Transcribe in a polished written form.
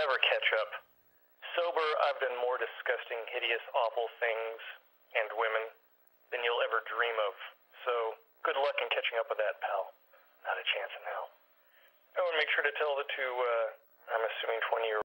never catch up. Sober, I've done more disgusting, hideous, awful things and women than you'll ever dream of. So, good luck in catching up with that, pal. Not a chance in hell. Oh, and make sure to tell the two, I'm assuming 20-year-olds.